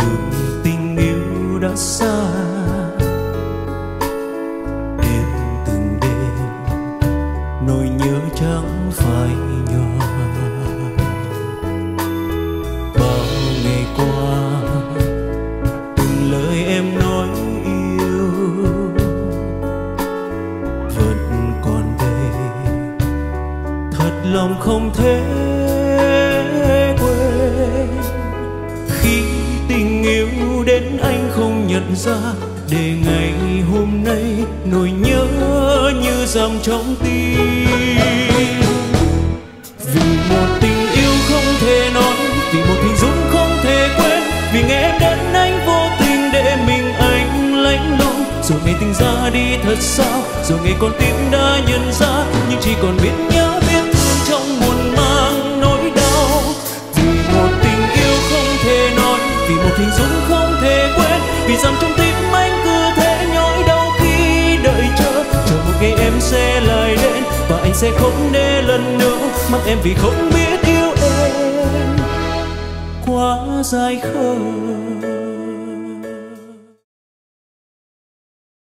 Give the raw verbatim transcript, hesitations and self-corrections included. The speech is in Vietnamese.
tưởng tình yêu đã xa. Em từng đêm nỗi nhớ chẳng phải nhỏ. Bao ngày qua từng lời em nói yêu vẫn còn đây, thật lòng không thể nhận ra. Để ngày hôm nay nỗi nhớ như dằm trong tim, vì một tình yêu không thể nói, vì một hình dung không thể quên, vì ngày em đến anh vô tình để mình anh lạnh lùng. Rồi ngày tình ra đi thật sao, rồi ngày con tim đã nhận ra, nhưng chỉ còn biết nhớ. Hình dung không thể quên, vì dằm trong tim anh cứ thế nhói đau khi đợi chờ. Chờ một ngày em sẽ lại đến, và anh sẽ không để lần nữa mắc em vì không biết yêu em quá dài khờ.